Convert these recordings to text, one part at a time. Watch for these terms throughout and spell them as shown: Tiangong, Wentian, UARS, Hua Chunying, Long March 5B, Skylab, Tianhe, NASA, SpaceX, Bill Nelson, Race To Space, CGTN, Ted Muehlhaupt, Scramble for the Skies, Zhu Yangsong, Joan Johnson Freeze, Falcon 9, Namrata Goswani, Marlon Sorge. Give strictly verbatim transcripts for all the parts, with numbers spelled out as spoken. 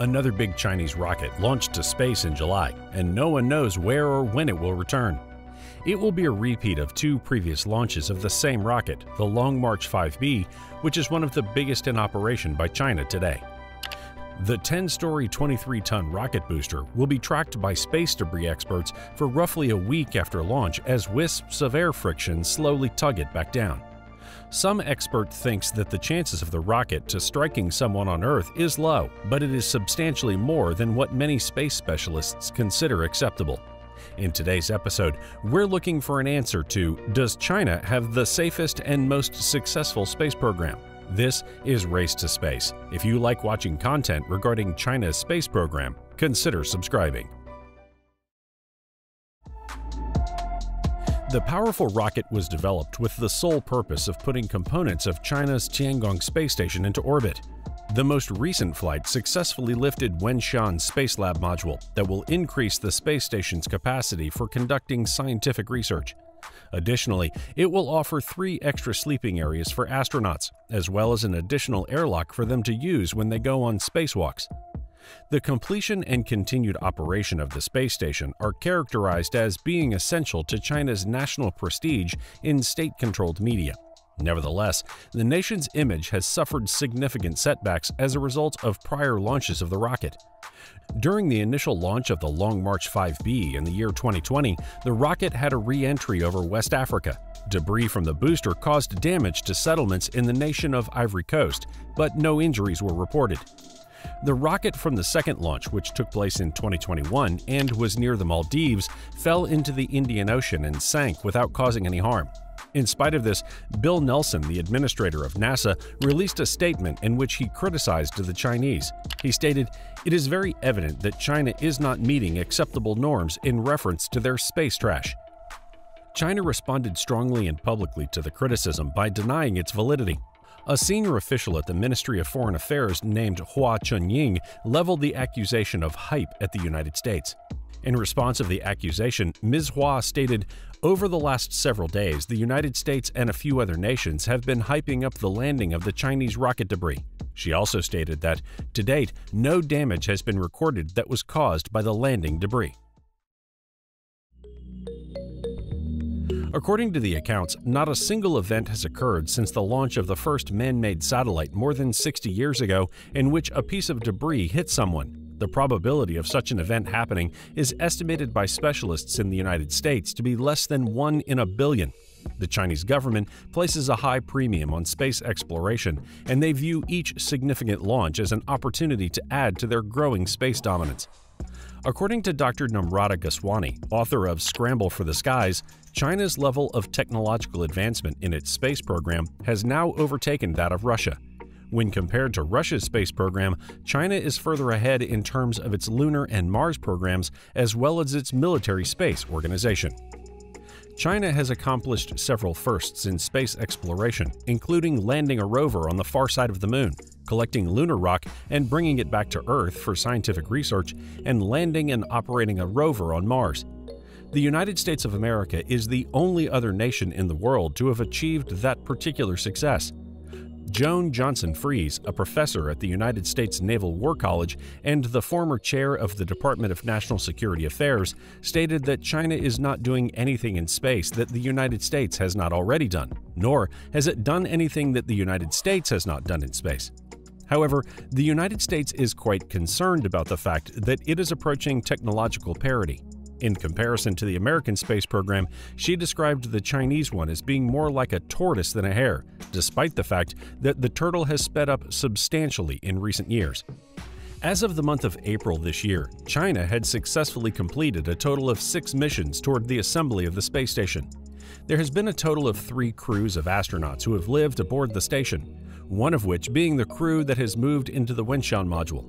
another big Chinese rocket launched to space in July, and no one knows where or when it will return. It will be a repeat of two previous launches of the same rocket, the Long March five B, which is one of the biggest in operation by China today. The ten-story, twenty-three ton rocket booster will be tracked by space debris experts for roughly a week after launch as wisps of air friction slowly tug it back down. Some expert thinks that the chances of the rocket to striking someone on Earth is low, but it is substantially more than what many space specialists consider acceptable. In today's episode, we're looking for an answer to, does China have the safest and most successful space program? This is Race to Space. If you like watching content regarding China's space program, consider subscribing. The powerful rocket was developed with the sole purpose of putting components of China's Tiangong space station into orbit. The most recent flight successfully lifted Wentian Space Lab module that will increase the space station's capacity for conducting scientific research. Additionally, it will offer three extra sleeping areas for astronauts, as well as an additional airlock for them to use when they go on spacewalks. The completion and continued operation of the space station are characterized as being essential to China's national prestige in state-controlled media. Nevertheless, the nation's image has suffered significant setbacks as a result of prior launches of the rocket. During the initial launch of the Long March five B in the year twenty twenty, the rocket had a re-entry over West Africa. Debris from the booster caused damage to settlements in the nation of Ivory Coast, but no injuries were reported. The rocket from the second launch, which took place in twenty twenty-one and was near the Maldives, fell into the Indian Ocean and sank without causing any harm. In spite of this, Bill Nelson, the administrator of NASA, released a statement in which he criticized the Chinese. He stated, "It is very evident that China is not meeting acceptable norms in reference to their space trash." China responded strongly and publicly to the criticism by denying its validity. A senior official at the Ministry of Foreign Affairs named Hua Chunying leveled the accusation of hype at the United States. In response to the accusation, Miz Hua stated, "Over the last several days, the United States and a few other nations have been hyping up the landing of the Chinese rocket debris." She also stated that, to date, no damage has been recorded that was caused by the landing debris. According to the accounts, not a single event has occurred since the launch of the first man-made satellite more than sixty years ago in which a piece of debris hit someone. The probability of such an event happening is estimated by specialists in the United States to be less than one in a billion. The Chinese government places a high premium on space exploration, and they view each significant launch as an opportunity to add to their growing space dominance. According to Doctor Namrata Goswani, author of Scramble for the Skies, China's level of technological advancement in its space program has now overtaken that of Russia. When compared to Russia's space program, China is further ahead in terms of its lunar and Mars programs, as well as its military space organization. China has accomplished several firsts in space exploration, including landing a rover on the far side of the moon, collecting lunar rock and bringing it back to Earth for scientific research, and landing and operating a rover on Mars. The United States of America is the only other nation in the world to have achieved that particular success. Joan Johnson Freeze, a professor at the United States Naval War College and the former chair of the Department of National Security Affairs, stated that China is not doing anything in space that the United States has not already done, nor has it done anything that the United States has not done in space. However, the United States is quite concerned about the fact that it is approaching technological parity. In comparison to the American space program, she described the Chinese one as being more like a tortoise than a hare, despite the fact that the turtle has sped up substantially in recent years. As of the month of April this year, China had successfully completed a total of six missions toward the assembly of the space station. There has been a total of three crews of astronauts who have lived aboard the station, one of which being the crew that has moved into the Wentian module.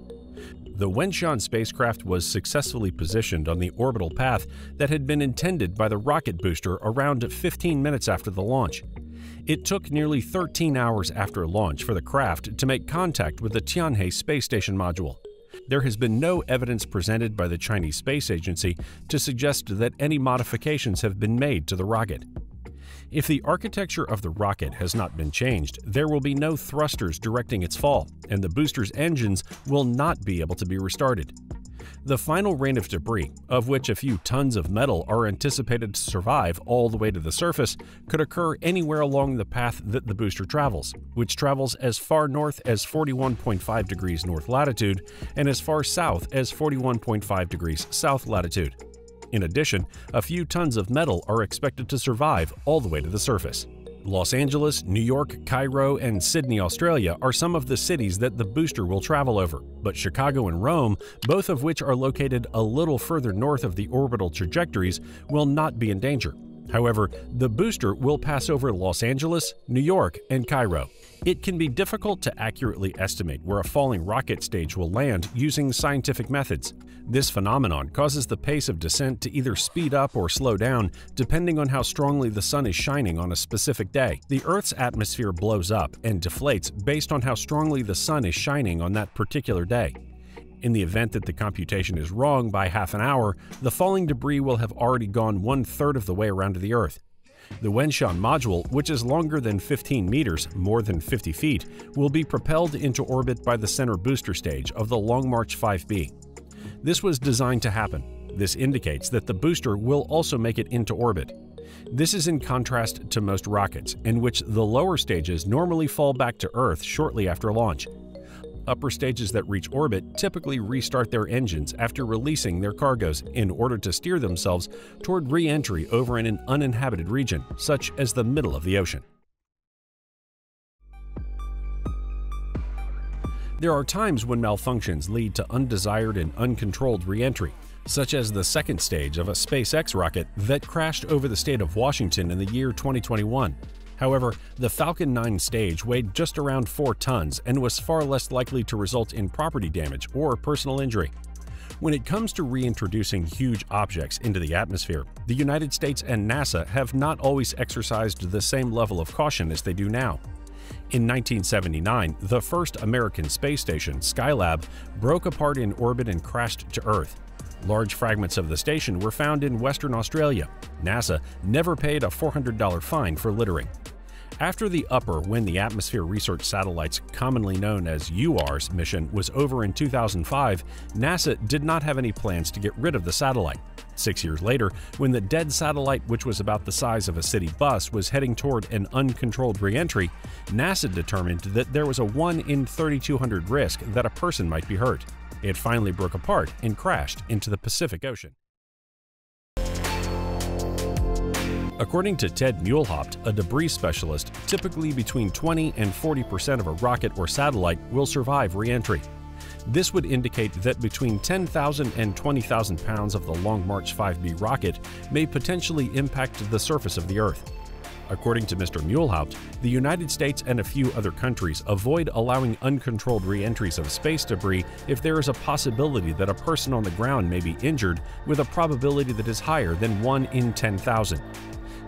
The Wentian spacecraft was successfully positioned on the orbital path that had been intended by the rocket booster around fifteen minutes after the launch. It took nearly thirteen hours after launch for the craft to make contact with the Tianhe space station module. There has been no evidence presented by the Chinese Space Agency to suggest that any modifications have been made to the rocket. If the architecture of the rocket has not been changed, there will be no thrusters directing its fall, and the booster's engines will not be able to be restarted. The final rain of debris, of which a few tons of metal are anticipated to survive all the way to the surface, could occur anywhere along the path that the booster travels, which travels as far north as forty-one point five degrees north latitude and as far south as forty-one point five degrees south latitude. In addition, a few tons of metal are expected to survive all the way to the surface. Los Angeles, New York, Cairo, and Sydney, Australia are some of the cities that the booster will travel over, but Chicago and Rome, both of which are located a little further north of the orbital trajectories, will not be in danger. However, the booster will pass over Los Angeles, New York, and Cairo. It can be difficult to accurately estimate where a falling rocket stage will land using scientific methods. This phenomenon causes the pace of descent to either speed up or slow down, depending on how strongly the sun is shining on a specific day. The Earth's atmosphere blows up and deflates based on how strongly the sun is shining on that particular day. In the event that the computation is wrong by half an hour, the falling debris will have already gone one-third of the way around to the Earth. The Wentian module, which is longer than fifteen meters, more than fifty feet, will be propelled into orbit by the center booster stage of the Long March five B. This was designed to happen. This indicates that the booster will also make it into orbit. This is in contrast to most rockets, in which the lower stages normally fall back to Earth shortly after launch. Upper stages that reach orbit typically restart their engines after releasing their cargoes in order to steer themselves toward re-entry over in an uninhabited region, such as the middle of the ocean. There are times when malfunctions lead to undesired and uncontrolled re-entry, such as the second stage of a SpaceX rocket that crashed over the state of Washington in the year twenty twenty-one. However, the Falcon nine stage weighed just around four tons and was far less likely to result in property damage or personal injury. When it comes to reintroducing huge objects into the atmosphere, the United States and NASA have not always exercised the same level of caution as they do now. In nineteen seventy-nine, the first American space station, Skylab, broke apart in orbit and crashed to Earth. Large fragments of the station were found in Western Australia. NASA never paid a four hundred dollar fine for littering. After the upper When the Atmosphere Research Satellites, commonly known as U A R S, mission was over in two thousand five, NASA did not have any plans to get rid of the satellite. Six years later, when the dead satellite, which was about the size of a city bus, was heading toward an uncontrolled re-entry, NASA determined that there was a one in thirty-two hundred risk that a person might be hurt. It finally broke apart and crashed into the Pacific Ocean. According to Ted Muehlhaupt, a debris specialist, typically between twenty and forty percent of a rocket or satellite will survive re-entry. This would indicate that between ten thousand and twenty thousand pounds of the Long March five B rocket may potentially impact the surface of the Earth. According to Mister Muehlhaupt, the United States and a few other countries avoid allowing uncontrolled re-entries of space debris if there is a possibility that a person on the ground may be injured, with a probability that is higher than one in ten thousand.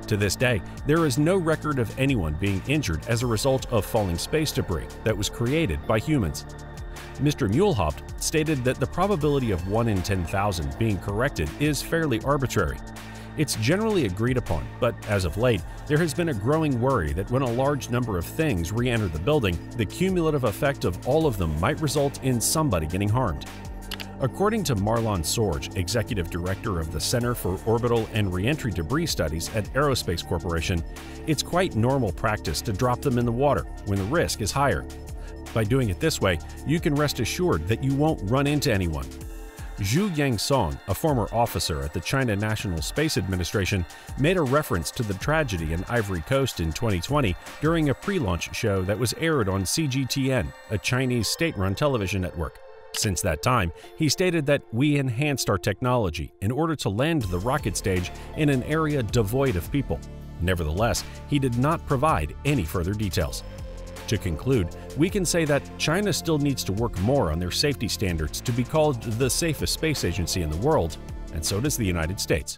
To this day, there is no record of anyone being injured as a result of falling space debris that was created by humans. Mister Muehlhaupt stated that the probability of one in ten thousand being corrected is fairly arbitrary. It's generally agreed upon, but as of late, there has been a growing worry that when a large number of things re-enter the building, the cumulative effect of all of them might result in somebody getting harmed. According to Marlon Sorge, executive director of the Center for Orbital and Re-entry Debris Studies at Aerospace Corporation, it's quite normal practice to drop them in the water when the risk is higher. By doing it this way, you can rest assured that you won't run into anyone. Zhu Yangsong, a former officer at the China National Space Administration, made a reference to the tragedy in Ivory Coast in twenty twenty during a pre-launch show that was aired on C G T N, a Chinese state-run television network. Since that time, he stated that we enhanced our technology in order to land the rocket stage in an area devoid of people. Nevertheless, he did not provide any further details. To conclude, we can say that China still needs to work more on their safety standards to be called the safest space agency in the world, and so does the United States.